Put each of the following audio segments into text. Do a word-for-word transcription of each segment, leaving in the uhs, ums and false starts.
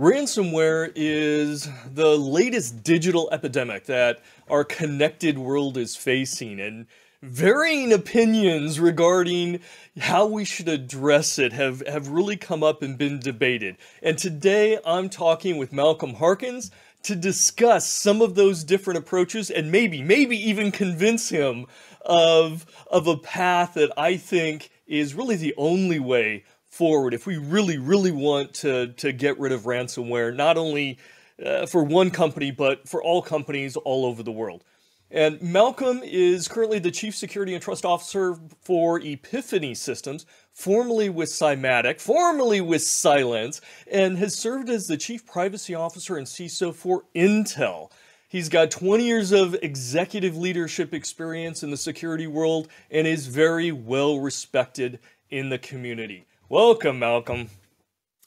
Ransomware is the latest digital epidemic that our connected world is facing, and varying opinions regarding how we should address it have, have really come up and been debated. And today I'm talking with Malcolm Harkins to discuss some of those different approaches and maybe, maybe even convince him of, of a path that I think is really the only way forward if we really, really want to, to get rid of ransomware, not only uh, for one company, but for all companies all over the world. And Malcolm is currently the Chief Security and Trust Officer for Epiphany Systems, formerly with Cymatic, formerly with Silence, and has served as the Chief Privacy Officer and C I S O for Intel. He's got twenty years of executive leadership experience in the security world and is very well respected in the community. Welcome, Malcolm.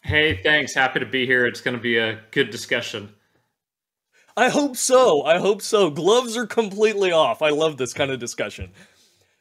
Hey, thanks. Happy to be here. It's going to be a good discussion. I hope so. I hope so. Gloves are completely off. I love this kind of discussion.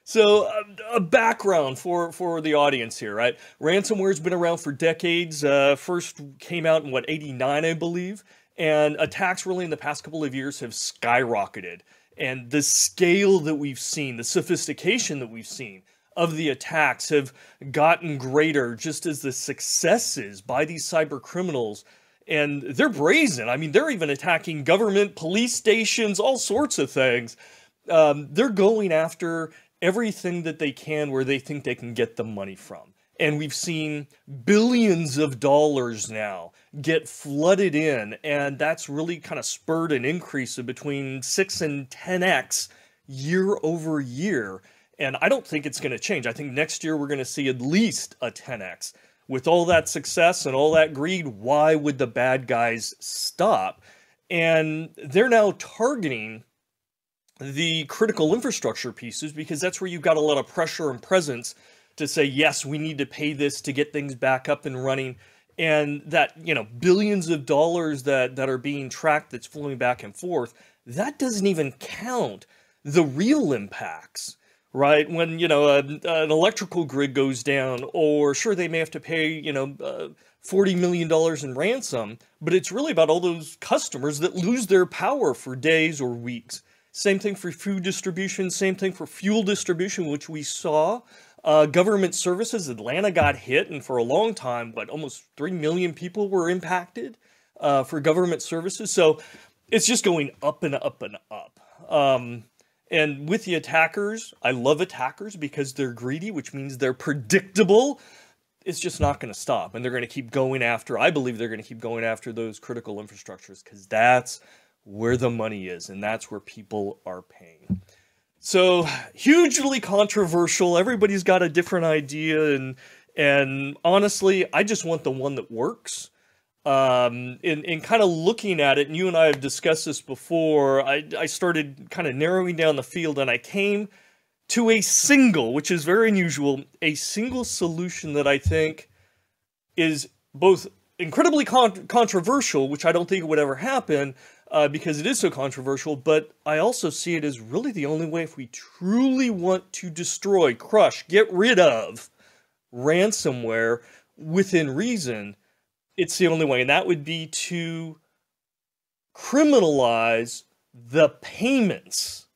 So a background for, for the audience here, right? Ransomware has been around for decades. Uh, first came out in, what, eighty-nine, I believe. And attacks really in the past couple of years have skyrocketed. And the scale that we've seen, the sophistication that we've seen of the attacks have gotten greater, just as the successes by these cyber criminals. And they're brazen. I mean, they're even attacking government, police stations, all sorts of things. Um, they're going after everything that they can where they think they can get the money from. And we've seen billions of dollars now get flooded in. And that's really kind of spurred an increase of between six and ten X year over year. And I don't think it's going to change. I think next year we're going to see at least a ten X. With all that success and all that greed, why would the bad guys stop? And they're now targeting the critical infrastructure pieces because that's where you've got a lot of pressure and presence to say, yes, we need to pay this to get things back up and running. And that, you know, billions of dollars that, that are being tracked, that's flowing back and forth, that doesn't even count the real impacts. Right? When, you know, a, an electrical grid goes down, or sure, they may have to pay, you know, uh, forty million dollars in ransom, but it's really about all those customers that lose their power for days or weeks. Same thing for food distribution, same thing for fuel distribution, which we saw. Uh, government services, Atlanta got hit, and for a long time, what, almost three million people were impacted uh, for government services. So it's just going up and up and up. Um, And with the attackers, I love attackers because they're greedy, which means they're predictable. It's just not going to stop. And they're going to keep going after, I believe they're going to keep going after those critical infrastructures because that's where the money is and that's where people are paying. So hugely controversial. Everybody's got a different idea. And, and honestly, I just want the one that works. Um, in, in kind of looking at it, and you and I have discussed this before, I, I started kind of narrowing down the field and I came to a single, which is very unusual, a single solution that I think is both incredibly con controversial, which I don't think it would ever happen uh, because it is so controversial, but I also see it as really the only way if we truly want to destroy, crush, get rid of ransomware within reason. It's the only way, and that would be to criminalize the payments.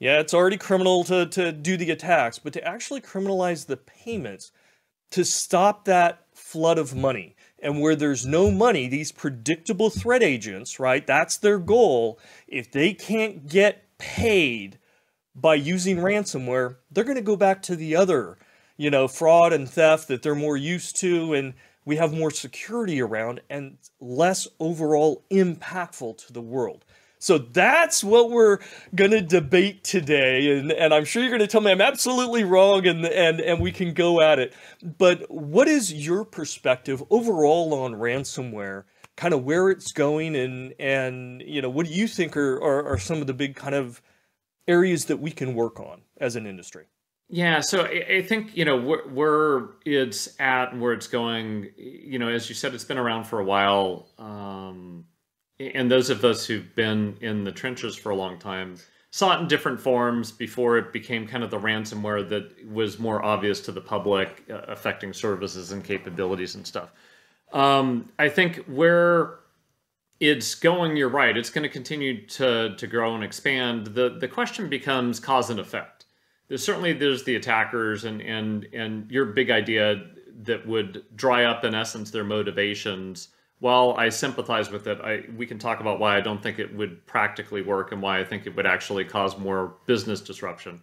Yeah, it's already criminal to, to do the attacks, but to actually criminalize the payments to stop that flood of money. And where there's no money, these predictable threat agents, right, that's their goal. If they can't get paid by using ransomware, they're going to go back to the other, you know, fraud and theft that they're more used to, and we have more security around and less overall impactful to the world. So that's what we're going to debate today. And, and I'm sure you're going to tell me I'm absolutely wrong and, and, and we can go at it. But what is your perspective overall on ransomware, kind of where it's going, and, and you know, what do you think are, are, are some of the big kind of areas that we can work on as an industry? Yeah, so I think, you know, where it's at and where it's going, you know, as you said, it's been around for a while. Um, and those of us who've been in the trenches for a long time saw it in different forms before it became kind of the ransomware that was more obvious to the public, uh, affecting services and capabilities and stuff. Um, I think where it's going, you're right, it's going to continue to, to grow and expand. The, the question becomes cause and effect. There's certainly there's the attackers and, and, and your big idea that would dry up, in essence, their motivations. While I sympathize with it, I, we can talk about why I don't think it would practically work and why I think it would actually cause more business disruption.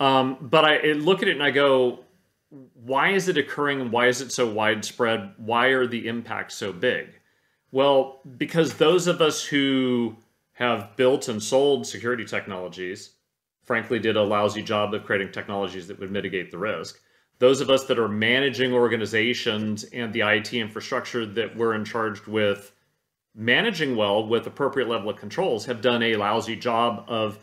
Um, but I, I look at it and I go, why is it occurring? Why is it so widespread? Why are the impacts so big? Well, because those of us who have built and sold security technologies, frankly, did a lousy job of creating technologies that would mitigate the risk. Those of us that are managing organizations and the I T infrastructure that we're in charge with managing well with appropriate level of controls have done a lousy job of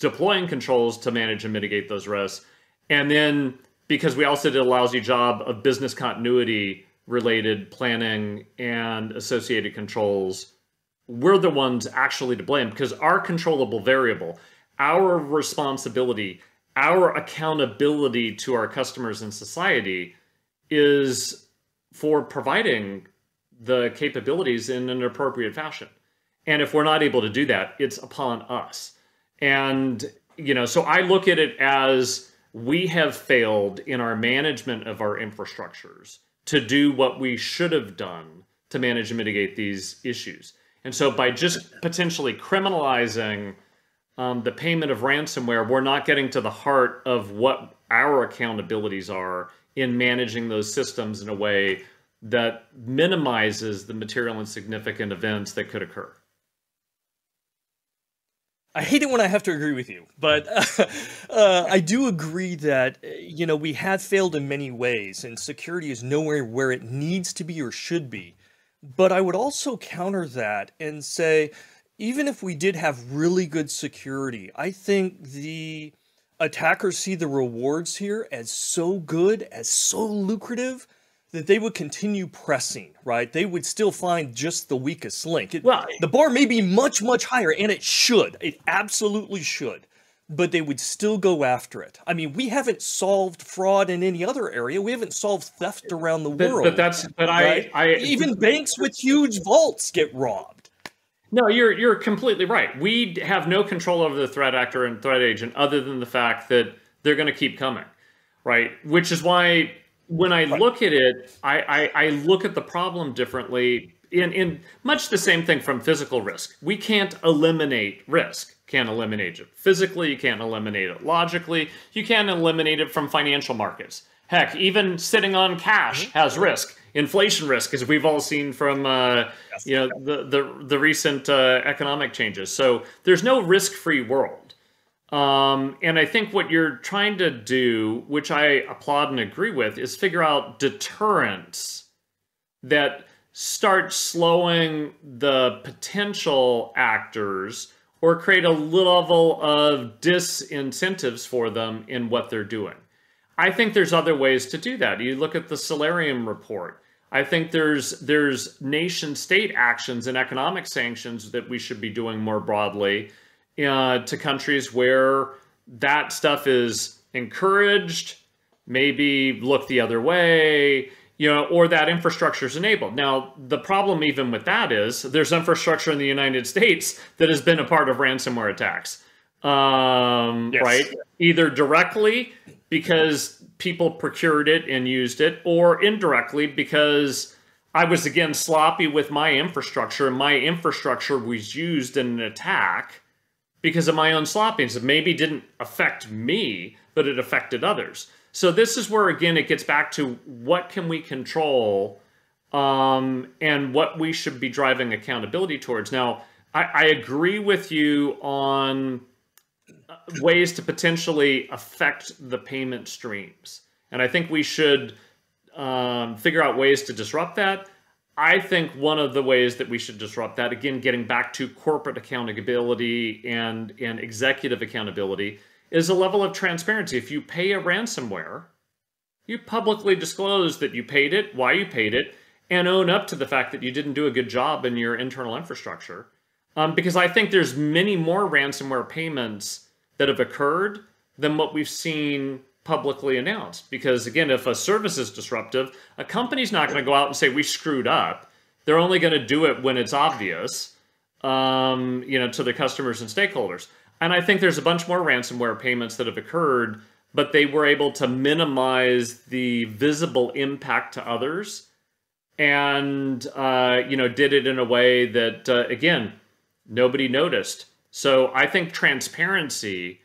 deploying controls to manage and mitigate those risks. And then because we also did a lousy job of business continuity related planning and associated controls, we're the ones actually to blame because our controllable variable, our responsibility, our accountability to our customers and society is for providing the capabilities in an appropriate fashion. And if we're not able to do that, it's upon us. And, you know, so I look at it as we have failed in our management of our infrastructures to do what we should have done to manage and mitigate these issues. And so by just potentially criminalizing um, the payment of ransomware, we're not getting to the heart of what our accountabilities are in managing those systems in a way that minimizes the material and significant events that could occur. I hate it when I have to agree with you, but uh, uh, I do agree that, you know, we have failed in many ways and security is nowhere where it needs to be or should be. But I would also counter that and say, even if we did have really good security, I think the attackers see the rewards here as so good, as so lucrative, that they would continue pressing, right? They would still find just the weakest link. It, well, the bar may be much, much higher, and it should. It absolutely should. But they would still go after it. I mean, we haven't solved fraud in any other area. We haven't solved theft around the but, world. But that's but right? I, I even banks with huge vaults get robbed. No, you're you're completely right. We have no control over the threat actor and threat agent other than the fact that they're going to keep coming, right? Which is why, when I look at it, I, I, I look at the problem differently in, in much the same thing from physical risk. We can't eliminate risk, can't eliminate it. Physically, you can't eliminate it. Logically, you can't eliminate it from financial markets. Heck, even sitting on cash has risk. Inflation risk, as we've all seen from uh, you know the, the, the recent uh, economic changes. So there's no risk-free world. Um, and I think what you're trying to do, which I applaud and agree with, is figure out deterrents that start slowing the potential actors or create a level of disincentives for them in what they're doing. I think there's other ways to do that. You look at the Solarium report. I think there's, there's nation-state actions and economic sanctions that we should be doing more broadly Uh, to countries where that stuff is encouraged, maybe look the other way, you know, or that infrastructure is enabled. Now, the problem even with that is there's infrastructure in the United States that has been a part of ransomware attacks, um, yes. right? Either directly because people procured it and used it, or indirectly because I was, again, sloppy with my infrastructure, and my infrastructure was used in an attack because of my own sloppiness. It maybe didn't affect me, but it affected others. So this is where, again, it gets back to what can we control um, and what we should be driving accountability towards. Now, I, I agree with you on ways to potentially affect the payment streams. And I think we should um, figure out ways to disrupt that. I think one of the ways that we should disrupt that, again, getting back to corporate accountability and, and executive accountability, is a level of transparency. If you pay a ransomware, you publicly disclose that you paid it, why you paid it, and own up to the fact that you didn't do a good job in your internal infrastructure. Um, because I think there's many more ransomware payments that have occurred than what we've seen publicly announced. Because again, if a service is disruptive, a company's not going to go out and say, we screwed up. They're only going to do it when it's obvious, um, you know, to the customers and stakeholders. And I think there's a bunch more ransomware payments that have occurred, but they were able to minimize the visible impact to others, and uh, you know, did it in a way that, uh, again, nobody noticed. So I think transparency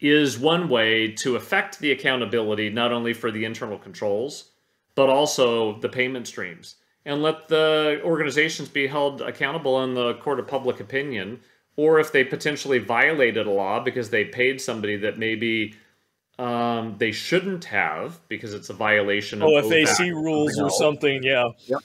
is one way to affect the accountability, not only for the internal controls, but also the payment streams, and let the organizations be held accountable in the court of public opinion, or if they potentially violated a law because they paid somebody that maybe um, they shouldn't have because it's a violation of O F A C rules or something. Yeah. Yep.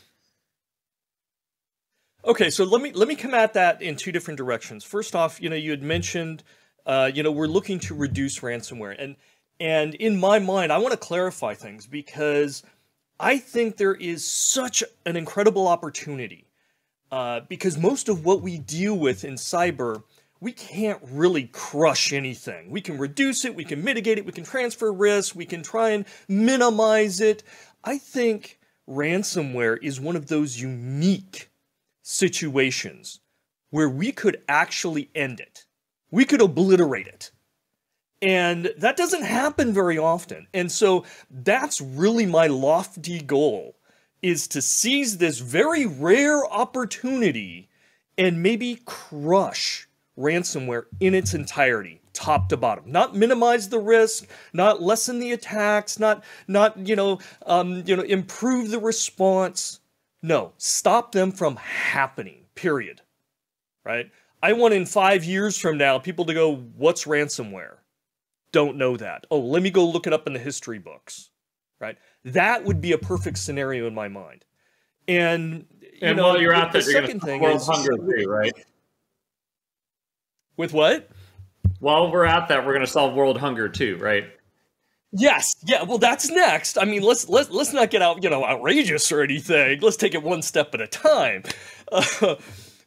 Okay, so let me let me come at that in two different directions. First off, you know, you had mentioned, uh, you know, we're looking to reduce ransomware, and and in my mind, I want to clarify things, because I think there is such an incredible opportunity, uh, because most of what we deal with in cyber, we can't really crush anything. We can reduce it, we can mitigate it, we can transfer risk, we can try and minimize it. I think ransomware is one of those unique situations where we could actually end it. We could obliterate it. And that doesn't happen very often. And so that's really my lofty goal, is to seize this very rare opportunity and maybe crush ransomware in its entirety, top to bottom. Not minimize the risk, not lessen the attacks, not, not you know, um, you know, improve the response. No, stop them from happening, period. Right? I want in five years from now people to go, what's ransomware? Don't know that. Oh, let me go look it up in the history books, right? That would be a perfect scenario in my mind. And, you and know, while you're out there, the you're second thing world is hunger three, right? With what? While we're at that, we're going to solve world hunger too, right? Yes. Yeah. Well, that's next. I mean, let's let's let's not get out, you know, outrageous or anything. Let's take it one step at a time. Uh,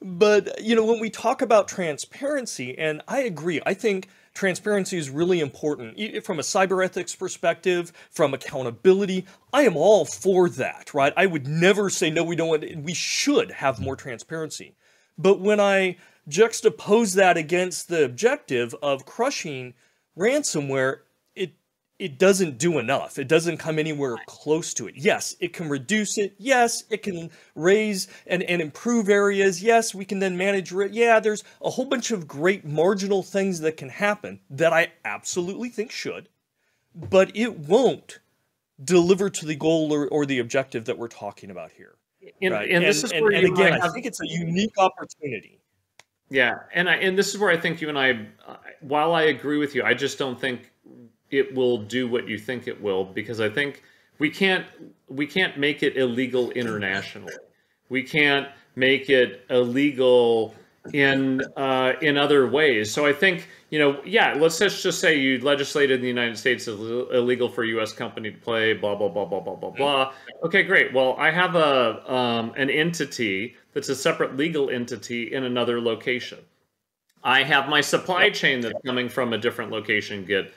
but you know, when we talk about transparency, and I agree, I think transparency is really important from a cyber ethics perspective, from accountability. I am all for that, right? I would never say, no, we don't want, we should have more transparency. But when I juxtapose that against the objective of crushing ransomware, it, it doesn't do enough. It doesn't come anywhere close to it. Yes, it can reduce it. Yes, it can raise and, and improve areas. Yes, we can then manage it. Yeah, there's a whole bunch of great marginal things that can happen that I absolutely think should, but it won't deliver to the goal or, or the objective that we're talking about here. And, right? and, and this is and, where and, you and again, have... I think it's a unique opportunity. Yeah, and I, and this is where I think you and I, while I agree with you, I just don't think it will do what you think it will, because I think we can't we can't make it illegal internationally. We can't make it illegal in uh, in other ways. So I think, you know, yeah, let's just say you legislated in the United States it's illegal for a U S company to play blah blah blah blah blah blah blah. Okay, great. Well, I have a um, an entity that's a separate legal entity in another location. I have my supply chain that's coming from a different location get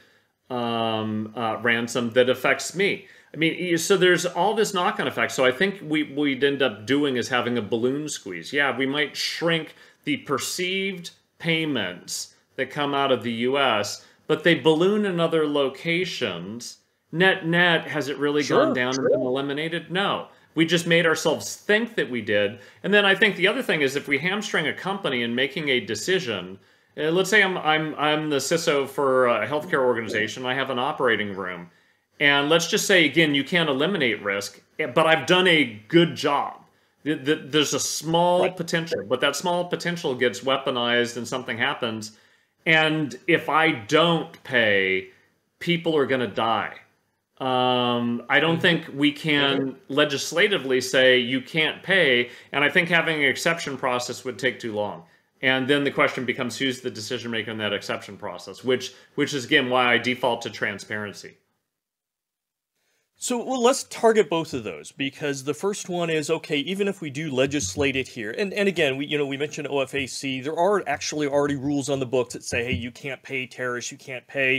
Um, uh, ransom that affects me. I mean, so there's all this knock-on effect. So I think we, we'd end up doing is having a balloon squeeze. Yeah, we might shrink the perceived payments that come out of the U S, but they balloon in other locations. Net, net, has it really sure, gone down sure. and been eliminated? No. We just made ourselves think that we did. And then I think the other thing is, if we hamstring a company in making a decision, Uh, let's say I'm, I'm, I'm the C I S O for a healthcare organization. I have an operating room. And let's just say, again, you can't eliminate risk, but I've done a good job. The, the, there's a small right. potential, but that small potential gets weaponized and something happens. And if I don't pay, people are going to die. Um, I don't think we can legislatively say you can't pay. And I think having an exception process would take too long. And then the question becomes, who's the decision maker in that exception process, which which is, again, why I default to transparency. So well, let's target both of those, because the first one is, okay, even if we do legislate it here, and, and again, we, you know, we mentioned O F A C, there are actually already rules on the books that say, hey, you can't pay terrorists, you can't pay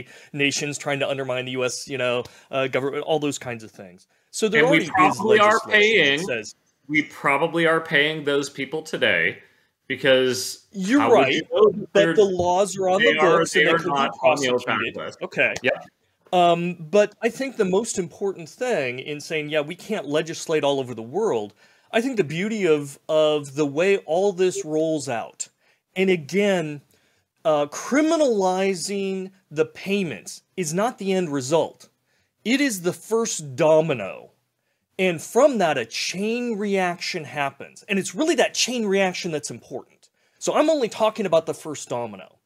nations trying to undermine the U S, you know, uh, government, all those kinds of things. So there and already we probably is legislation are paying. That says, we probably are paying those people today because you're right. You but the laws are on the books. They are, they are not on the OFAC list. Okay. Yeah. Um, but I think the most important thing in saying, yeah, we can't legislate all over the world. I think the beauty of, of the way all this rolls out, and again, uh, criminalizing the payments is not the end result. It is the first domino. And from that, a chain reaction happens. And it's really that chain reaction that's important. So I'm only talking about the first domino.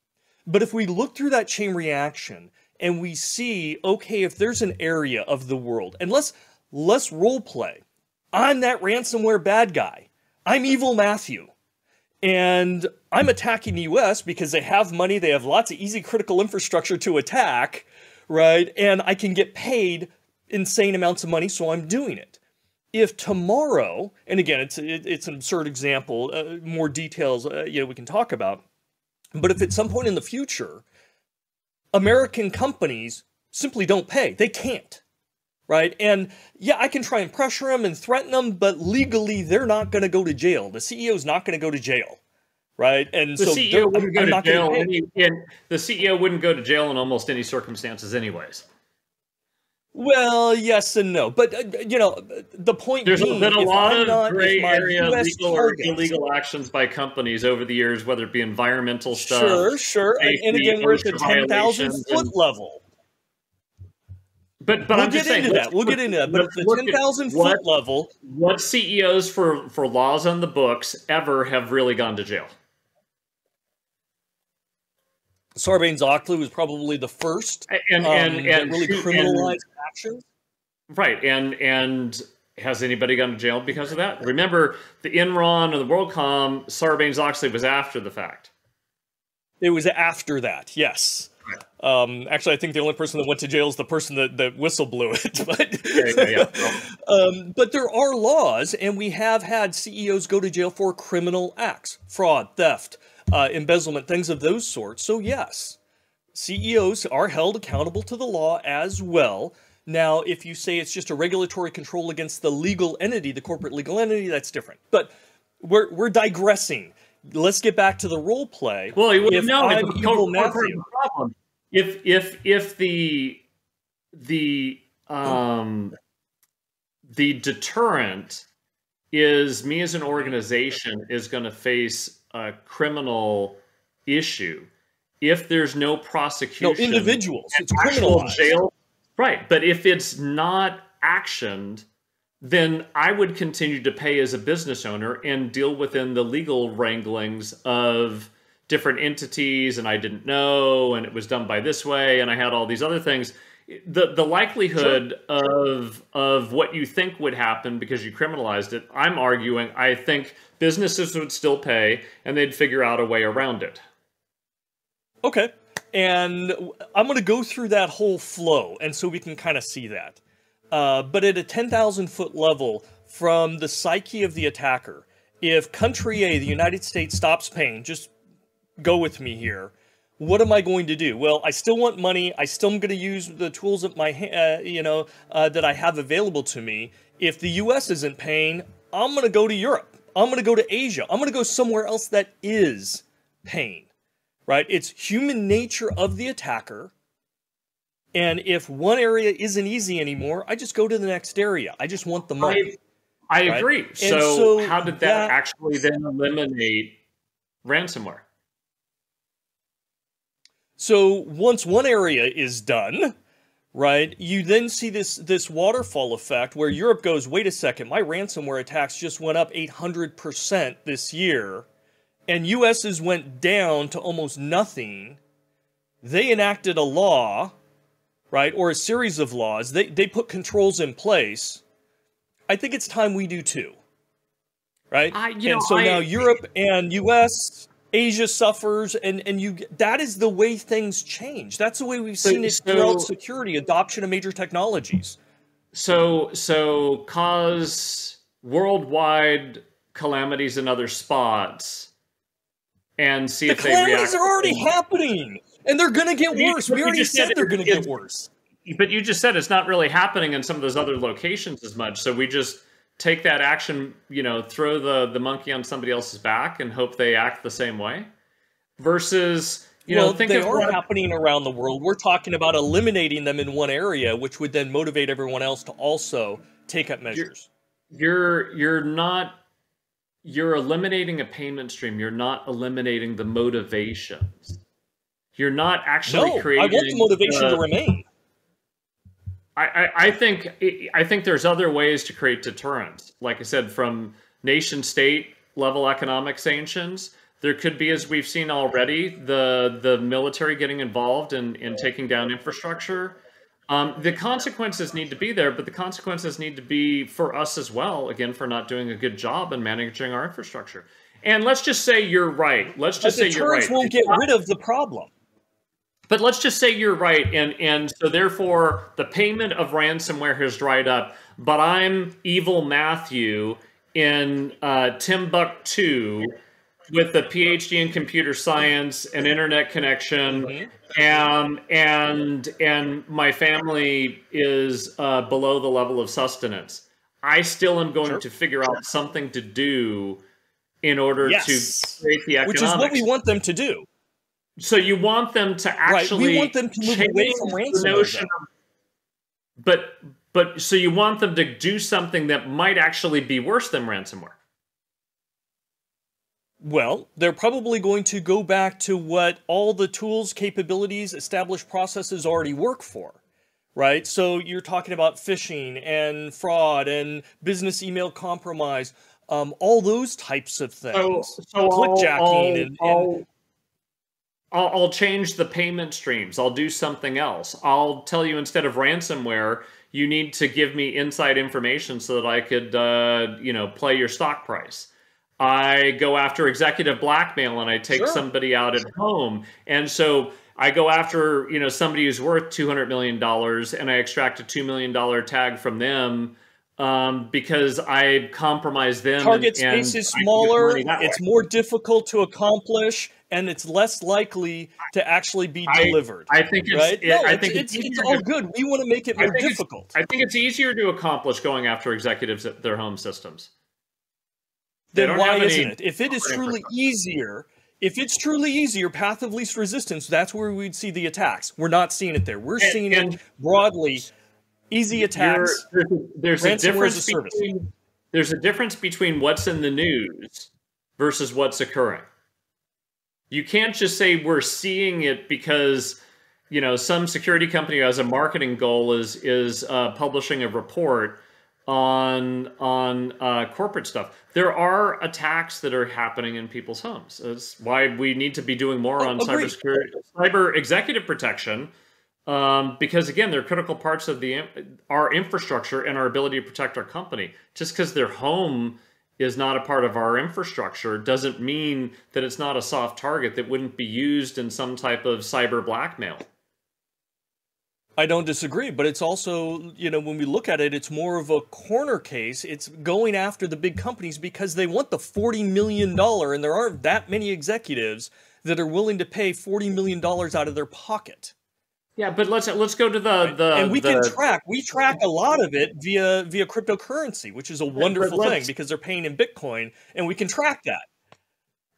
But if we look through that chain reaction and we see, okay, if there's an area of the world, and let's, let's role play. I'm that ransomware bad guy. I'm Evil Matthew. And I'm attacking the U S because they have money. They have lots of easy critical infrastructure to attack, right? And I can get paid insane amounts of money, so I'm doing it. If tomorrow, and again, it's, it, it's an absurd example, uh, more details uh, you know, we can talk about, but if at some point in the future, American companies simply don't pay, they can't, right? And yeah, I can try and pressure them and threaten them, but legally they're not going to go to jail. The C E O is not going to go to jail, right? And the so C E O wouldn't go to jail. And the C E O wouldn't go to jail in almost any circumstances anyways. Well, yes and no, but uh, you know, the point there's being, been a lot I'm of not, gray area U S legal target. Or illegal actions by companies over the years, whether it be environmental stuff. Sure, sure, safety, and again, we're at the ten thousand foot and, level. But but we'll I'm get just saying, into that. We'll get into that. But at the ten thousand foot level, what C E Os for for laws on the books ever have really gone to jail? Sarbanes Oxley was probably the first and, um, and, and, that really criminalized and, actions. Right. And and has anybody gone to jail because of that? Remember, the Enron or the WorldCom, Sarbanes Oxley was after the fact. It was after that, yes. Um, actually, I think the only person that went to jail is the person that, that whistle blew it. But, yeah, yeah, yeah. um, but there are laws, and we have had C E Os go to jail for criminal acts, fraud, theft, Uh, embezzlement, things of those sorts. So yes, C E Os are held accountable to the law as well. Now, if you say it's just a regulatory control against the legal entity, the corporate legal entity, that's different. But we're, we're digressing. Let's get back to the role play. Well, you wouldn't know if I'm Evil Matthew. Problem. If, if, if the, the, um, the deterrent is me as an organization is going to face a criminal issue if there's no prosecution. No, individuals. It's criminal jail. Right. But if it's not actioned, then I would continue to pay as a business owner and deal within the legal wranglings of different entities. And I didn't know, and it was done by this way. And I had all these other things. The, the likelihood sure. of, of what you think would happen because you criminalized it, I'm arguing, I think businesses would still pay and they'd figure out a way around it. Okay. And I'm going to go through that whole flow. And so we can kind of see that. Uh, but at a ten thousand foot level from the psyche of the attacker, if country A, the United States, stops paying, just go with me here. What am I going to do? Well, I still want money. I still am going to use the tools at my, uh, you know, uh, that I have available to me. If the U S isn't paying, I'm going to go to Europe. I'm going to go to Asia. I'm going to go somewhere else that is paying, right? It's human nature of the attacker. And if one area isn't easy anymore, I just go to the next area. I just want the money. I, I right? agree. So, so how did that, that actually then eliminate ransomware? So once one area is done, right, you then see this, this waterfall effect where Europe goes, wait a second, my ransomware attacks just went up eight hundred percent this year, and U S's went down to almost nothing. They enacted a law, right, or a series of laws. They, they put controls in place. I think it's time we do too, right? I, you and know, so I, now Europe and U S... Asia suffers, and, and you that is the way things change. That's the way we've seen it throughout security, adoption of major technologies. So, so cause worldwide calamities in other spots and see if they react. The calamities are already happening, and they're going to get worse. We already said they're going to get worse. But you just said it's not really happening in some of those other locations as much, so we just take that action, you know, throw the, the monkey on somebody else's back and hope they act the same way versus, you well, know, think they of are what... happening around the world. We're talking about eliminating them in one area, which would then motivate everyone else to also take up measures. You're, you're, you're not, you're eliminating a payment stream. You're not eliminating the motivations. You're not actually no, creating. I want the motivation uh, to remain. I, I think I think there's other ways to create deterrence. Like I said, from nation state level economic sanctions, there could be, as we've seen already, the the military getting involved in, in taking down infrastructure. Um, the consequences need to be there, but the consequences need to be for us as well, again, for not doing a good job in managing our infrastructure. And let's just say you're right. Let's just say you're right. Deterrence won't get rid of the problem. But let's just say you're right, and, and so therefore the payment of ransomware has dried up, but I'm evil Matthew in uh, Timbuktu with a PhD in computer science and internet connection, and, and, and my family is uh, below the level of sustenance. I still am going sure. to figure out something to do in order yes. to create the economics. Which is what we want them to do. So you want them to actually right. we want them to move away from ransomware, the notion of, but but so you want them to do something that might actually be worse than ransomware. Well, they're probably going to go back to what all the tools, capabilities, established processes already work for, right? So you're talking about phishing and fraud and business email compromise, um, all those types of things. So, so clickjacking all, and. All, and I'll, I'll change the payment streams. I'll do something else. I'll tell you instead of ransomware, you need to give me inside information so that I could, uh, you know, play your stock price. I go after executive blackmail and I take sure. somebody out at home. And so I go after, you know, somebody who's worth two hundred million dollars and I extract a two million dollar tag from them um, because I compromise them. Target and, space and is smaller. It's way. more difficult to accomplish. And it's less likely to actually be delivered. I, I think it's, right? it, no, I it's, think it's, it's, it's all good. We want to make it more I difficult. I think it's easier to accomplish going after executives at their home systems. Then why isn't it? If it is truly easier, if it's truly easier, path of least resistance, that's where we'd see the attacks. We're not seeing it there. We're and, seeing and it broadly. Easy attacks. There's, there's a difference between, there's a difference between what's in the news versus what's occurring. You can't just say we're seeing it because, you know, some security company who has a marketing goal is is uh, publishing a report on on uh, corporate stuff. There are attacks that are happening in people's homes. That's why we need to be doing more oh, on agreed. cybersecurity, cyber executive protection, um, because again, they're critical parts of the our infrastructure and our ability to protect our company. Just because their home is not a part of our infrastructure doesn't mean that it's not a soft target that wouldn't be used in some type of cyber blackmail. I don't disagree, but it's also, you know, when we look at it, it's more of a corner case. It's going after the big companies because they want the forty million dollars, and there aren't that many executives that are willing to pay forty million dollars out of their pocket. Yeah, but let's let's go to the the and we the, can track we track a lot of it via via cryptocurrency, which is a wonderful thing because they're paying in Bitcoin, and we can track that.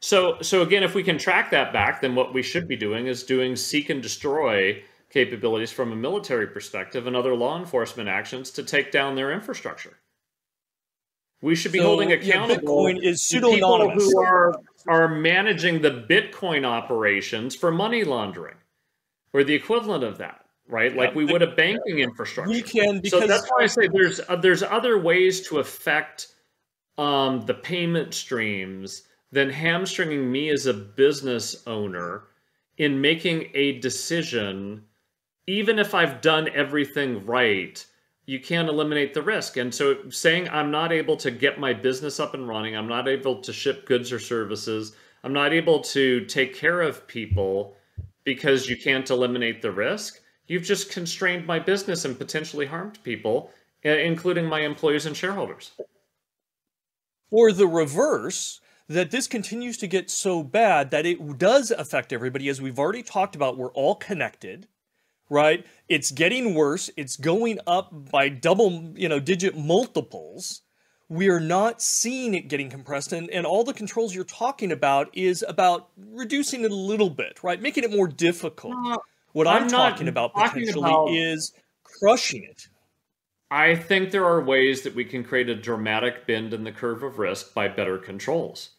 So so again, if we can track that back, then what we should be doing is doing seek and destroy capabilities from a military perspective and other law enforcement actions to take down their infrastructure. We should be so, holding accountable yeah, Bitcoin is people who are are managing the Bitcoin operations for money laundering. Or the equivalent of that, right? Like we would a banking infrastructure. We can, because so that's why I say there's uh, there's other ways to affect um, the payment streams than hamstringing me as a business owner in making a decision. Even if I've done everything right, you can't eliminate the risk. And so saying I'm not able to get my business up and running, I'm not able to ship goods or services, I'm not able to take care of people, because you can't eliminate the risk, you've just constrained my business and potentially harmed people, including my employees and shareholders. Or the reverse, that this continues to get so bad that it does affect everybody. As we've already talked about, we're all connected, right? It's getting worse. It's going up by double, you know, digit multiples, we are not seeing it getting compressed. And, and all the controls you're talking about is about reducing it a little bit, right? Making it more difficult. No, what I'm, I'm talking about talking potentially about... is crushing it. I think there are ways that we can create a dramatic bend in the curve of risk by better controls.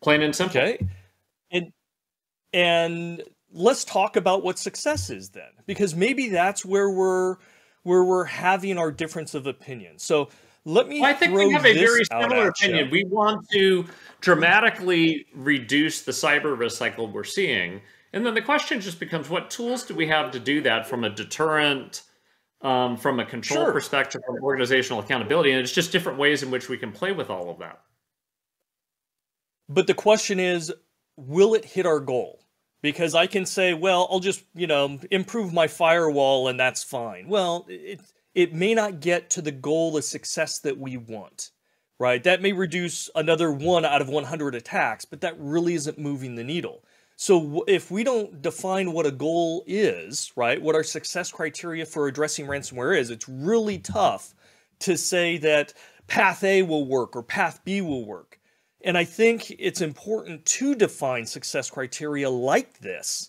Plain and simple. Okay. And, and let's talk about what success is then, because maybe that's where we're, where we're having our difference of opinion. So let me well, I think we have a very similar opinion. You. We want to dramatically reduce the cyber risk cycle we're seeing. And then the question just becomes, what tools do we have to do that from a deterrent, um, from a control sure. perspective, from organizational accountability? And it's just different ways in which we can play with all of that. But the question is, will it hit our goal? Because I can say, well, I'll just, you know, improve my firewall and that's fine. Well, it, it may not get to the goal of success that we want, right? That may reduce another one out of one hundred attacks, but that really isn't moving the needle. So if we don't define what a goal is, right, what our success criteria for addressing ransomware is, it's really tough to say that path A will work or path B will work. And I think it's important to define success criteria like this,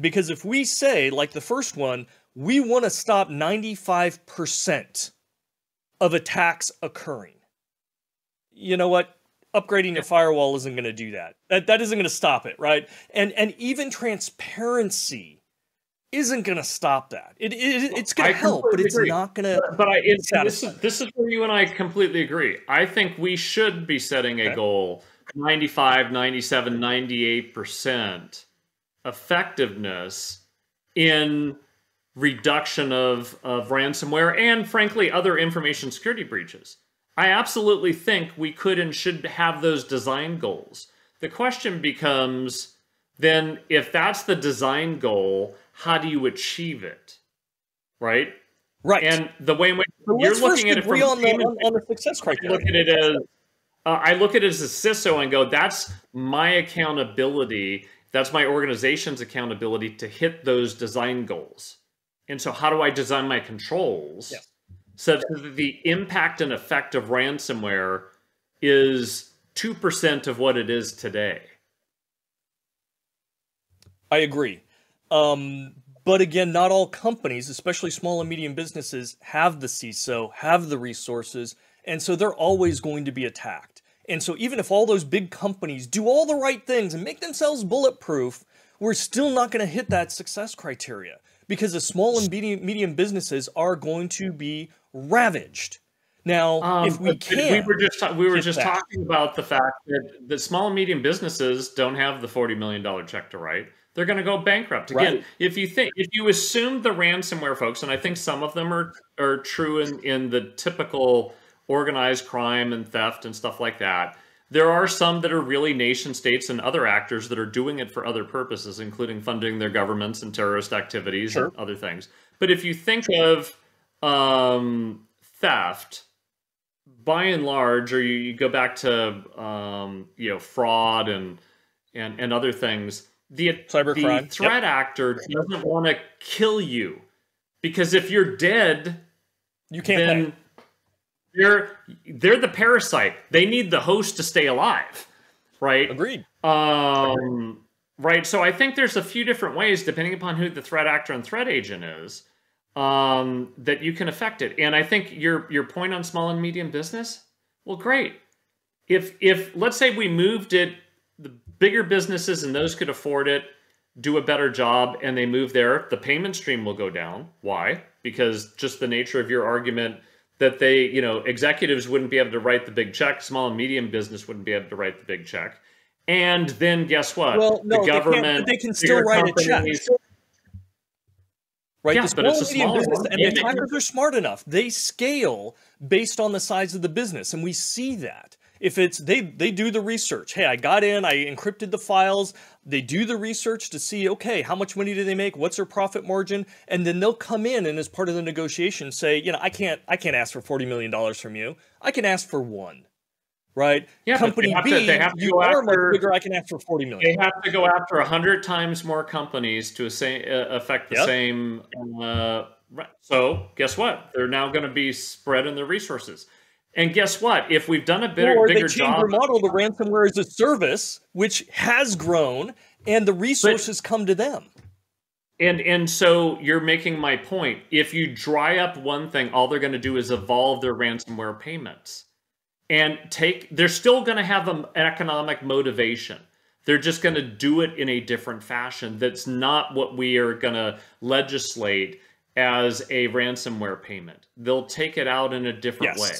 because if we say, like the first one, we want to stop ninety-five percent of attacks occurring, you know what? Upgrading your firewall isn't going to do that. That, that isn't going to stop it, right? And and even transparency isn't going to stop that. It, it it's going to help, but it's agree. not going to. But I, it, this is this is where you and I completely agree. I think we should be setting okay. a goal: ninety-five, ninety-seven, ninety-eight percent effectiveness in reduction of of ransomware and, frankly, other information security breaches. I absolutely think we could and should have those design goals. The question becomes, then, if that's the design goal, how do you achieve it? Right? Right. And the way in which well, you're looking at it from the, on the success criteria. I look at it as, uh, I look at it as a C I S O and go, that's my accountability. That's my organization's accountability to hit those design goals. And so how do I design my controls? Yeah. So the impact and effect of ransomware is two percent of what it is today. I agree. Um, but again, not all companies, especially small and medium businesses, have the C I S O, have the resources, and so they're always going to be attacked. And so even if all those big companies do all the right things and make themselves bulletproof, we're still not going to hit that success criteria, because the small and medium, medium businesses are going to be ravaged. Now, um, if we can, we were just we were just that. talking about the fact that the small and medium businesses don't have the forty million dollar check to write. They're going to go bankrupt again. Right. If you think, if you assume the ransomware folks, and I think some of them are are true in in the typical organized crime and theft and stuff like that. There are some that are really nation states and other actors that are doing it for other purposes, including funding their governments and terrorist activities sure. and other things. But if you think of um, theft, by and large, or you, you go back to um, you know fraud and and and other things, the, the threat yep. actor doesn't want to kill you, because if you're dead, you can't. Then play. They're, they're the parasite. They need the host to stay alive, right? Agreed. Um, right, so I think there's a few different ways, depending upon who the threat actor and threat agent is, um, that you can affect it. And I think your your point on small and medium business, well, great. If, if let's say we moved it, the bigger businesses and those could afford it, do a better job, and they move there, the payment stream will go down. Why? Because just the nature of your argument that they, you know, executives wouldn't be able to write the big check, small and medium business wouldn't be able to write the big check. And then guess what? Well, no, the government, they, they can still write a check. Right, yeah, the small and medium business, and the attackers are smart enough. They scale based on the size of the business, and we see that. If it's, they, they do the research. Hey, I got in, I encrypted the files. They do the research to see, okay, how much money do they make? What's their profit margin? And then they'll come in and as part of the negotiation say, you know, I can't, I can't ask for forty million dollars from you. I can ask for one, right? Yeah, company B, to, they have to you go are after, much bigger, I can ask for forty million dollars. They have to go after a hundred times more companies to say, uh, affect the yep. same uh, Right. So guess what? They're now going to be spreading their resources. And guess what? If we've done a bigger, or bigger they job, their model to ransomware as a service, which has grown, and the resources but, come to them. And and so you're making my point. If you dry up one thing, all they're going to do is evolve their ransomware payments, and take. They're still going to have an economic motivation. They're just going to do it in a different fashion. That's not what we are going to legislate as a ransomware payment. They'll take it out in a different yes. way.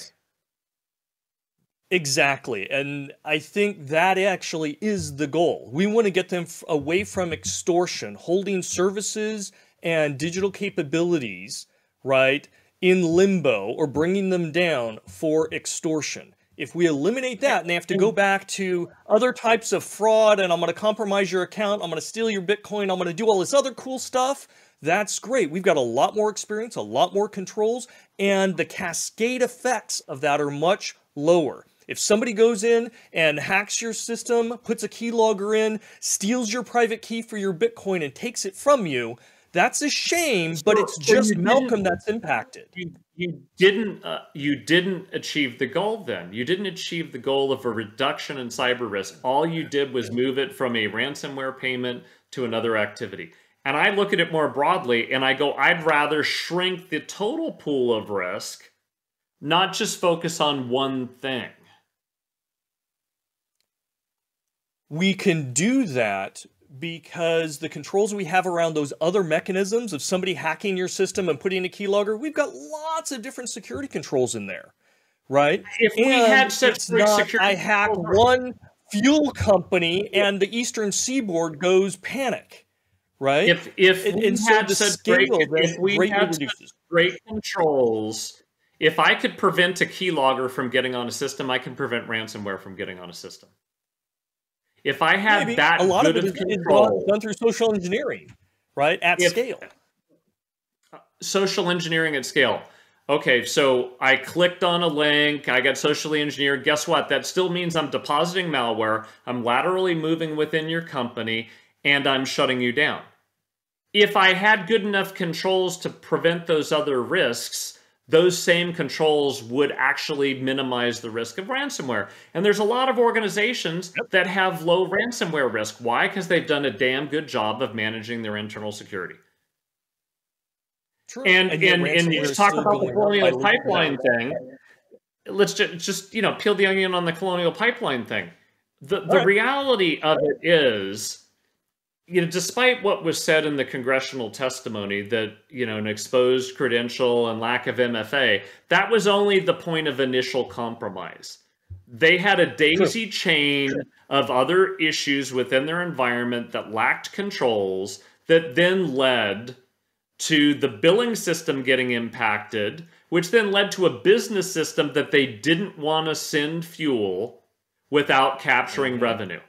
Exactly. And I think that actually is the goal. We want to get them away from extortion, holding services and digital capabilities, right, in limbo or bringing them down for extortion. If we eliminate that and they have to go back to other types of fraud and I'm going to compromise your account, I'm going to steal your Bitcoin, I'm going to do all this other cool stuff, that's great. We've got a lot more experience, a lot more controls, and the cascade effects of that are much lower. If somebody goes in and hacks your system, puts a keylogger in, steals your private key for your Bitcoin and takes it from you, that's a shame, but it's just Malcolm that's impacted. You, you didn't uh, you didn't achieve the goal then. You didn't achieve the goal of a reduction in cyber risk. All you did was move it from a ransomware payment to another activity. And I look at it more broadly and I go, I'd rather shrink the total pool of risk, not just focus on one thing. We can do that because the controls we have around those other mechanisms of somebody hacking your system and putting a keylogger, we've got lots of different security controls in there, right? If we and had such security, I hack one fuel company and the Eastern Seaboard goes panic, right? If if and, we and so had such great, if we had such great controls, if I could prevent a keylogger from getting on a system, I can prevent ransomware from getting on a system. If I had Maybe. that a lot good of, it of control, is done through social engineering, right? At if, scale. Social engineering at scale. Okay, so I clicked on a link, I got socially engineered. Guess what? That still means I'm depositing malware, I'm laterally moving within your company, and I'm shutting you down. If I had good enough controls to prevent those other risks, those same controls would actually minimize the risk of ransomware. And there's a lot of organizations that have low ransomware risk. Why? Because they've done a damn good job of managing their internal security. True. And, and, and, and you just talk about the Colonial Pipeline thing. Let's just, just, you know, peel the onion on the Colonial Pipeline thing. The, the reality of it is, you know, despite what was said in the congressional testimony that, you know, an exposed credential and lack of M F A, that was only the point of initial compromise. They had a daisy True. chain True. of other issues within their environment that lacked controls that then led to the billing system getting impacted, which then led to a business system that they didn't want to send fuel without capturing mm-hmm. revenue.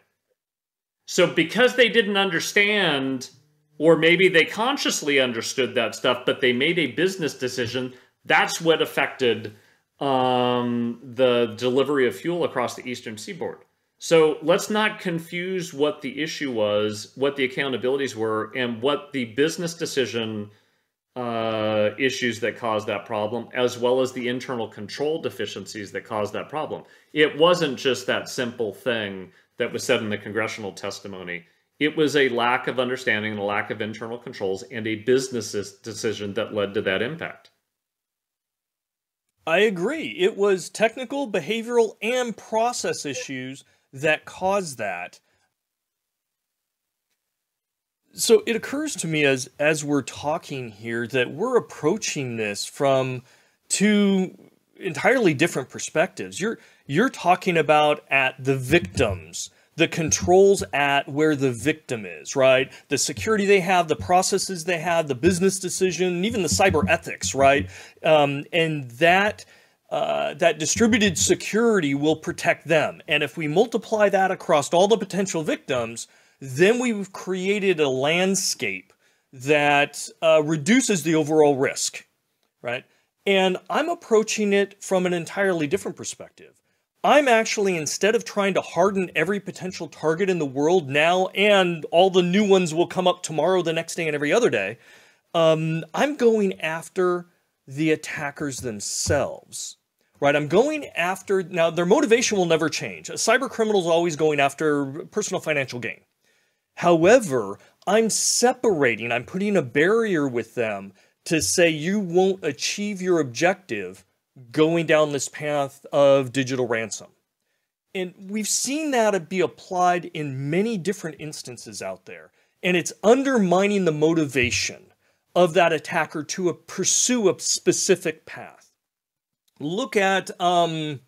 So because they didn't understand, or maybe they consciously understood that stuff, but they made a business decision, that's what affected um, the delivery of fuel across the Eastern Seaboard. So let's not confuse what the issue was, what the accountabilities were, and what the business decision uh, issues that caused that problem, as well as the internal control deficiencies that caused that problem. It wasn't just that simple thing that was said in the congressional testimony. It was a lack of understanding and a lack of internal controls and a business decision that led to that impact. I agree. It was technical, behavioral, and process issues that caused that. So it occurs to me as, as we're talking here that we're approaching this from two entirely different perspectives. You're You're talking about at the victims, the controls at where the victim is, right? The security they have, the processes they have, the business decision, even the cyber ethics, right? Um, and that, uh, that distributed security will protect them. And if we multiply that across all the potential victims, then we've created a landscape that uh, reduces the overall risk, right? And I'm approaching it from an entirely different perspective. I'm actually, instead of trying to harden every potential target in the world now, and all the new ones will come up tomorrow, the next day, and every other day, Um, I'm going after the attackers themselves, right? I'm going after, now their motivation will never change. A cyber criminal is always going after personal financial gain. However, I'm separating, I'm putting a barrier with them to say you won't achieve your objective going down this path of digital ransom. And we've seen that be applied in many different instances out there. And it's undermining the motivation of that attacker to a pursue a specific path. Look at um,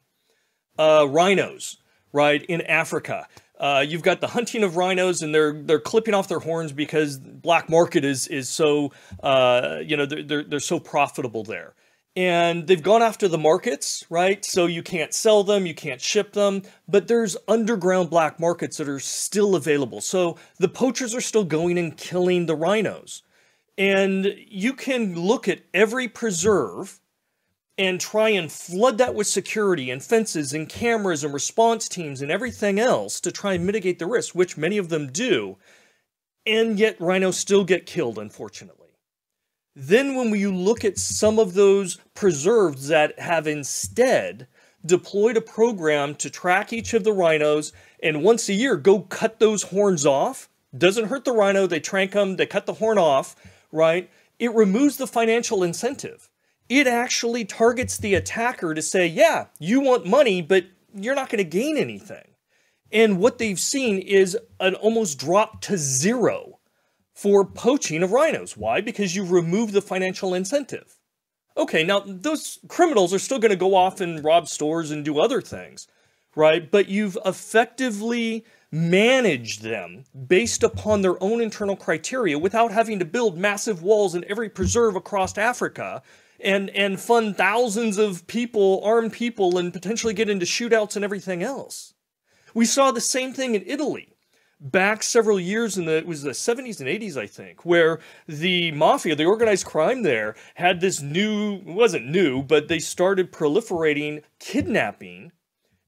uh, rhinos, right, in Africa. Uh, you've got the hunting of rhinos, and they're they're clipping off their horns because black market is is so uh, you know they're, they're they're so profitable there, and they've gone after the markets, right? So you can't sell them, you can't ship them, but there's underground black markets that are still available. So the poachers are still going and killing the rhinos, and you can look at every preserve and try and flood that with security and fences and cameras and response teams and everything else to try and mitigate the risk, which many of them do, and yet rhinos still get killed, unfortunately. Then when you look at some of those preserves that have instead deployed a program to track each of the rhinos, and once a year go cut those horns off, doesn't hurt the rhino, they trank them, they cut the horn off, right? It removes the financial incentive. It actually targets the attacker to say, yeah, you want money, but you're not going to gain anything. And what they've seen is an almost drop to zero for poaching of rhinos. Why? Because you remove the financial incentive. Okay, now those criminals are still going to go off and rob stores and do other things, right? But you've effectively managed them based upon their own internal criteria without having to build massive walls in every preserve across Africa and, and fund thousands of people, armed people, and potentially get into shootouts and everything else. We saw the same thing in Italy back several years in the, it was the seventies and eighties, I think, where the mafia, the organized crime there, had this new, it wasn't new, but they started proliferating kidnapping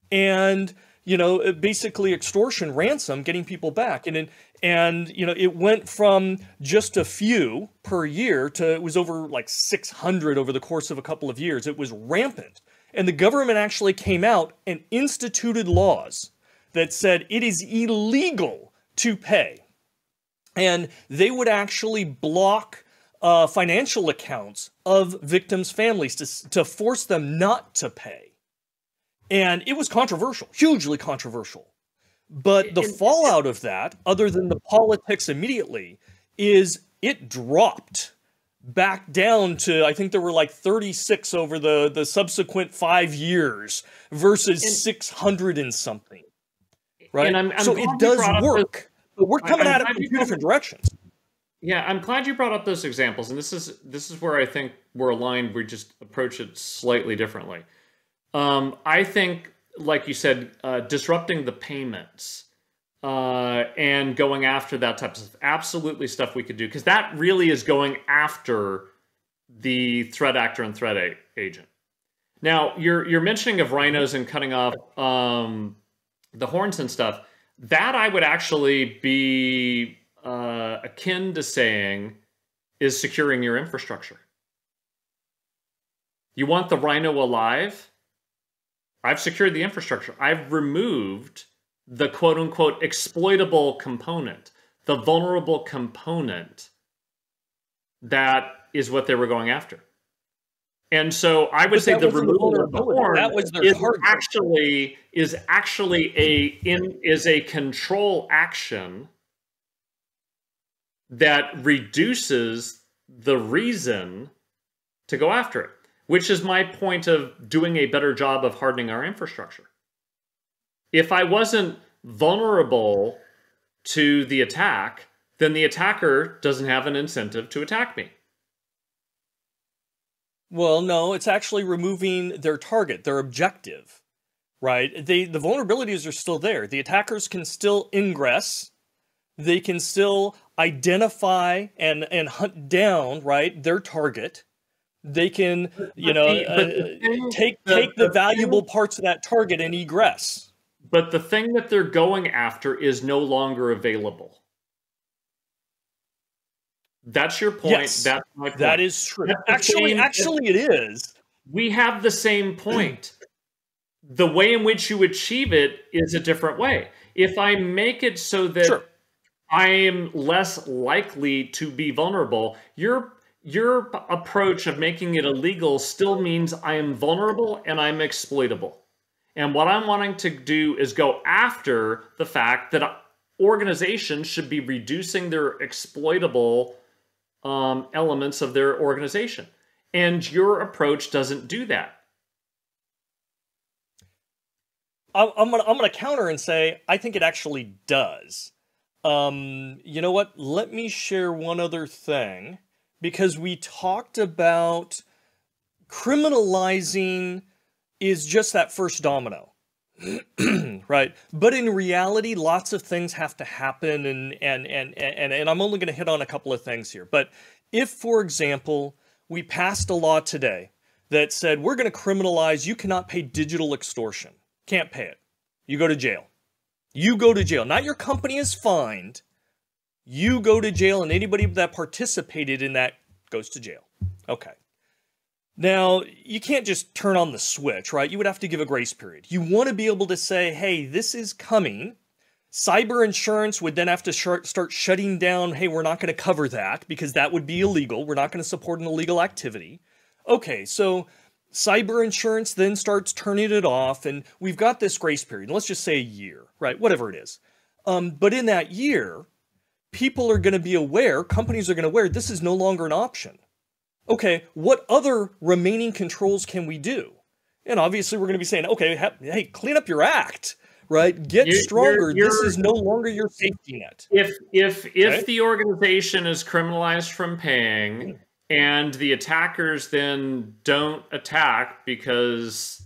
and, you know, basically extortion, ransom, getting people back. And, and you know, it went from just a few per year to it was over like six hundred over the course of a couple of years. It was rampant. And the government actually came out and instituted laws that said it is illegal to pay. And they would actually block uh, financial accounts of victims' families to, to force them not to pay. And it was controversial, hugely controversial. But the fallout of that, other than the politics immediately, is it dropped back down to, I think there were like thirty-six over the, the subsequent five years versus and, six hundred and something, right? And I'm, I'm so it does work, those, but we're coming I'm at it from two different directions. Yeah, I'm glad you brought up those examples. And this is, this is where I think we're aligned. We just approach it slightly differently. Um, I think, like you said, uh, disrupting the payments uh, and going after that type of stuff, absolutely stuff we could do, because that really is going after the threat actor and threat agent. Now, you're, you're mentioning of rhinos and cutting off um, the horns and stuff. That I would actually be uh, akin to saying is securing your infrastructure. You want the rhino alive? I've secured the infrastructure. I've removed the quote unquote exploitable component, the vulnerable component that is what they were going after. And so I would but say the removal of the horn that was their is target. actually is actually a in is a control action that reduces the reason to go after it. Which is my point of doing a better job of hardening our infrastructure. If I wasn't vulnerable to the attack, then the attacker doesn't have an incentive to attack me. Well, no, it's actually removing their target, their objective, right? They, the vulnerabilities are still there. The attackers can still ingress. They can still identify and, and hunt down, right, their target. They can, you know, the, uh, take the, take the, the valuable thing, parts of that target and egress. But the thing that they're going after is no longer available. That's your point. Yes, that's my point. That is true. That's actually, same, actually it is. We have the same point. The way in which you achieve it is a different way. If I make it so that sure. I am less likely to be vulnerable, your your approach of making it illegal still means I am vulnerable and I'm exploitable. And what I'm wanting to do is go after the fact that organizations should be reducing their exploitable um, elements of their organization. And your approach doesn't do that. I'm gonna I'm gonna counter and say I think it actually does. Um, you know what? Let me share one other thing, because we talked about criminalizing is just that first domino, right? But in reality, lots of things have to happen, and and and and and I'm only going to hit on a couple of things here. But if, for example, we passed a law today that said we're going to criminalize, you cannot pay digital extortion. Can't pay it. You go to jail. You go to jail. Not your company is fined. You go to jail, and anybody that participated in that goes to jail. Okay. Now, you can't just turn on the switch, right? You would have to give a grace period. You want to be able to say, hey, this is coming. Cyber insurance would then have to sh- start shutting down, hey, we're not going to cover that because that would be illegal. We're not going to support an illegal activity. Okay, so cyber insurance then starts turning it off, and we've got this grace period. Let's just say a year, right? Whatever it is. Um, but in that year, people are going to be aware, companies are going to be aware, this is no longer an option. Okay, what other remaining controls can we do? And obviously we're going to be saying, okay, hey, clean up your act, right? Get you're, stronger. You're, this you're, is no longer your safety net. If, if, if okay? the organization is criminalized from paying, and the attackers then don't attack because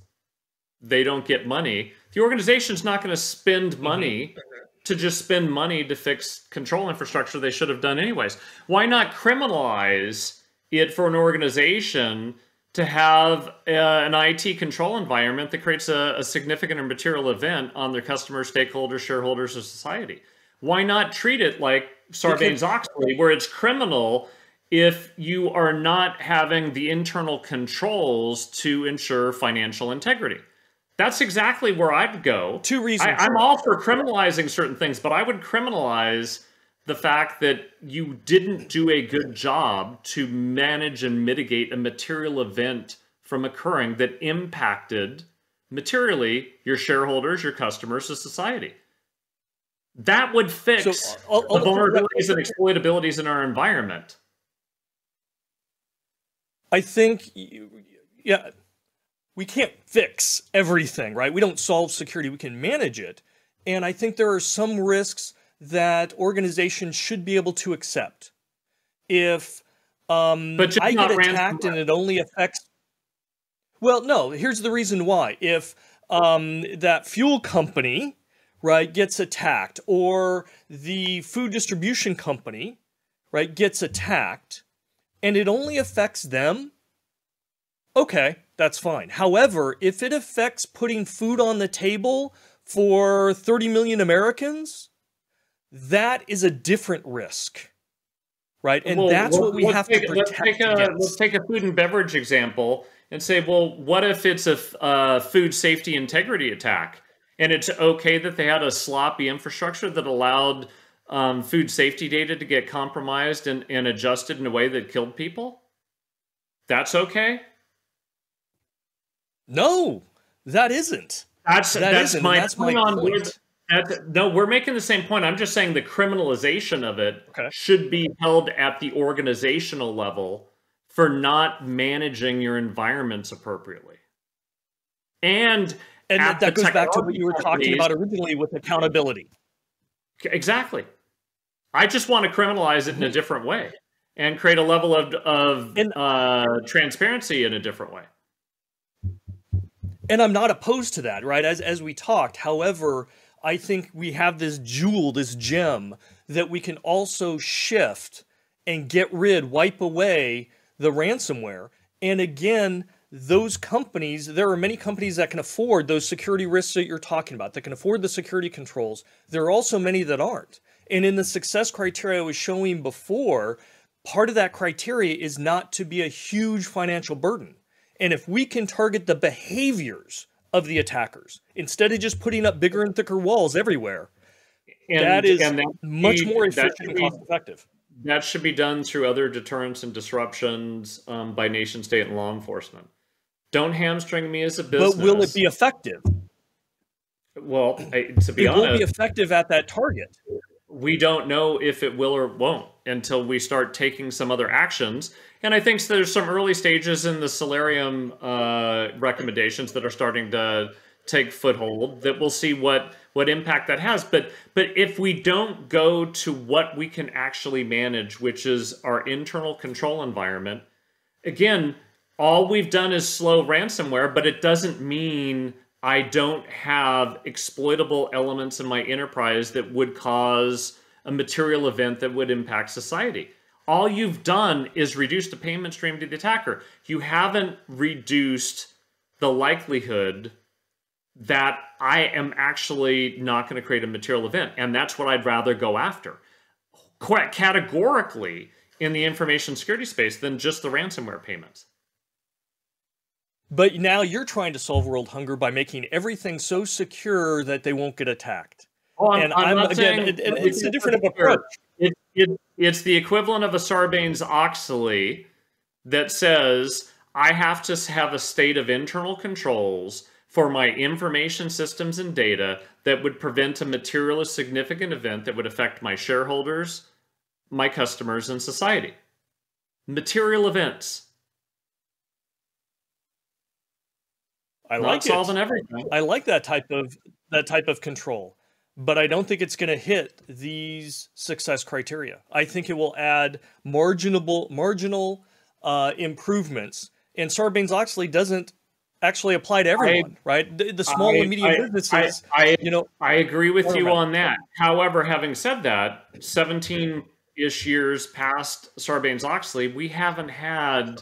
they don't get money, the organization's not going to spend money mm-hmm. to just spend money to fix control infrastructure they should have done anyways. Why not criminalize it for an organization to have uh, an I T control environment that creates a, a significant and material event on their customers, stakeholders, shareholders, or society? Why not treat it like Sarbanes-Oxley, where it's criminal if you are not having the internal controls to ensure financial integrity? That's exactly where I'd go. Two reasons. I, I'm all for criminalizing certain things, but I would criminalize the fact that you didn't do a good job to manage and mitigate a material event from occurring that impacted materially your shareholders, your customers, the society. That would fix so, I'll, I'll, the vulnerabilities I'll, and exploitabilities in our environment. I think, yeah, we can't fix everything, right? We don't solve security. We can manage it. And I think there are some risks that organizations should be able to accept. If um, but I get attacked and it only affects... Well, no, here's the reason why. If um, that fuel company, right, gets attacked, or the food distribution company, right, gets attacked, and it only affects them, okay, that's fine. However, if it affects putting food on the table for thirty million Americans, that is a different risk, right? And well, that's well, what we have take, to protect let's take, a, let's take a food and beverage example and say, well, what if it's a uh, food safety integrity attack? And it's okay that they had a sloppy infrastructure that allowed Um, food safety data to get compromised and, and adjusted in a way that killed people? That's okay? No, that isn't. That's, that that's, isn't, my, that's point my point on with, that's, no, we're making the same point. I'm just saying the criminalization of it okay. should be held at the organizational level for not managing your environments appropriately. And, and that, that goes back to what you were talking about originally with accountability. Exactly. I just want to criminalize it in a different way and create a level of, of and, uh, transparency in a different way. And I'm not opposed to that, right? As, as we talked. However, I think we have this jewel, this gem that we can also shift and get rid, wipe away the ransomware. And again, those companies, there are many companies that can afford those security risks that you're talking about, that can afford the security controls. There are also many that aren't. And in the success criteria I was showing before, part of that criteria is not to be a huge financial burden. And if we can target the behaviors of the attackers instead of just putting up bigger and thicker walls everywhere, and, that is and that much be, more efficient and cost effective. That should be done through other deterrence and disruptions um, by nation state and law enforcement. Don't hamstring me as a business. But will it be effective? Well, I, to be it honest, it will be effective at that target. We don't know if it will or won't until we start taking some other actions. And I think there's some early stages in the Solarium uh, recommendations that are starting to take foothold that we'll see what, what impact that has. But, but if we don't go to what we can actually manage, which is our internal control environment, again, all we've done is slow ransomware, but it doesn't mean I don't have exploitable elements in my enterprise that would cause a material event that would impact society. All you've done is reduce the payment stream to the attacker. You haven't reduced the likelihood that I am actually not going to create a material event. And that's what I'd rather go after quite categorically in the information security space than just the ransomware payments. But now you're trying to solve world hunger by making everything so secure that they won't get attacked. Oh, I'm, and I'm, I'm not again, saying it, it, it's a different approach. It, it, it's the equivalent of a Sarbanes Oxley that says, I have to have a state of internal controls for my information systems and data that would prevent a materially significant event that would affect my shareholders, my customers, and society. Material events. I like Not solving it. everything. I like that type of that type of control, but I don't think it's going to hit these success criteria. I think it will add marginable marginal uh, improvements, and Sarbanes-Oxley doesn't actually apply to everyone, I, right? The, the small I, and medium I, businesses. I, I, you know, I agree with you on that. However, having said that, seventeen-ish years past Sarbanes-Oxley, we haven't had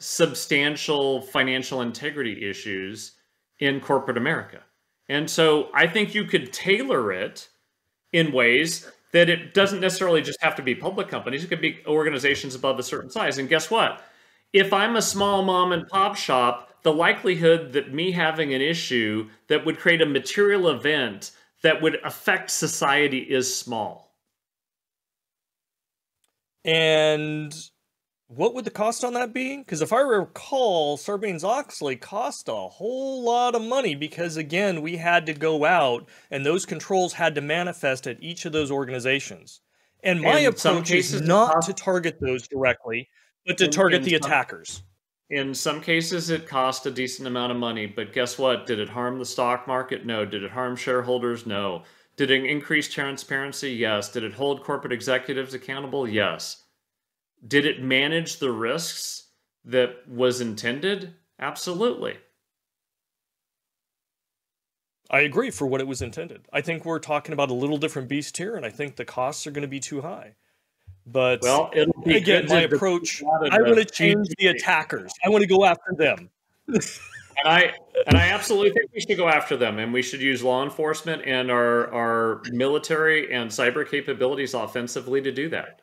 substantial financial integrity issues in corporate America. And so I think you could tailor it in ways that it doesn't necessarily just have to be public companies. It could be organizations above a certain size. And guess what? If I'm a small mom and pop shop, the likelihood that me having an issue that would create a material event that would affect society is small. And what would the cost on that be? Because if I recall, Sarbanes-Oxley cost a whole lot of money because, again, we had to go out and those controls had to manifest at each of those organizations. And my in approach is not to target those directly, but to in, target in the some, attackers. In some cases, it cost a decent amount of money, but guess what? Did it harm the stock market? No. Did it harm shareholders? No. Did it increase transparency? Yes. Did it hold corporate executives accountable? Yes. Did it manage the risks that was intended? Absolutely. I agree for what it was intended. I think we're talking about a little different beast here, and I think the costs are going to be too high. But well, it'll be again, my approach, I want to change the attackers. I want to go after them. and, I, and I absolutely think we should go after them, and we should use law enforcement and our, our military and cyber capabilities offensively to do that.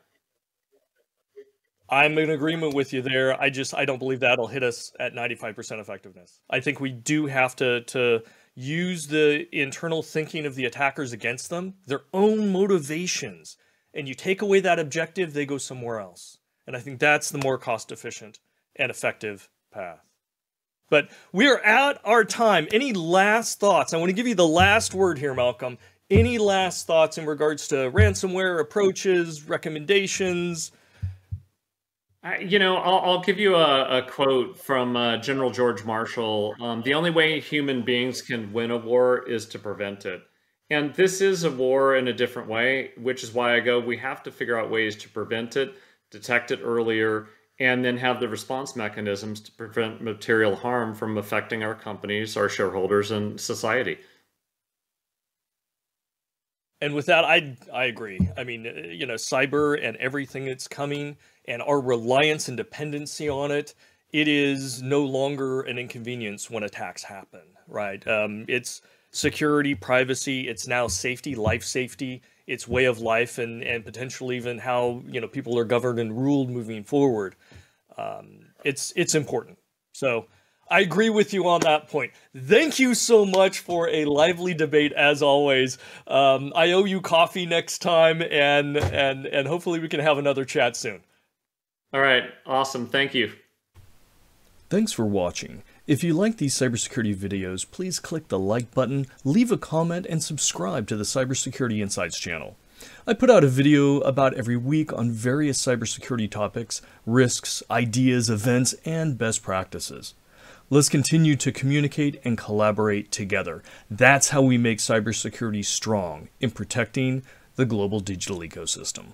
I'm in agreement with you there. I just, I don't believe that'll hit us at ninety-five percent effectiveness. I think we do have to, to use the internal thinking of the attackers against them, their own motivations. And you take away that objective, they go somewhere else. And I think that's the more cost efficient and effective path. But we are at our time. Any last thoughts? I want to give you the last word here, Malcolm. Any last thoughts in regards to ransomware approaches, recommendations? You know, I'll, I'll give you a, a quote from uh, General George Marshall. Um, the only way human beings can win a war is to prevent it. And this is a war in a different way, which is why I go, we have to figure out ways to prevent it, detect it earlier, and then have the response mechanisms to prevent material harm from affecting our companies, our shareholders, and society. And with that, I, I agree. I mean, you know, cyber and everything that's coming and our reliance and dependency on it, it is no longer an inconvenience when attacks happen, right? Um, it's security, privacy, it's now safety, life safety, it's way of life, and, and potentially even how, you know, people are governed and ruled moving forward. Um, it's, it's important. So I agree with you on that point. Thank you so much for a lively debate, as always. Um, I owe you coffee next time, and, and, and hopefully we can have another chat soon. All right. Awesome. Thank you. Thanks for watching. If you like these cybersecurity videos, please click the like button, leave a comment, and subscribe to the Cybersecurity Insights channel. I put out a video about every week on various cybersecurity topics, risks, ideas, events, and best practices. Let's continue to communicate and collaborate together. That's how we make cybersecurity strong in protecting the global digital ecosystem.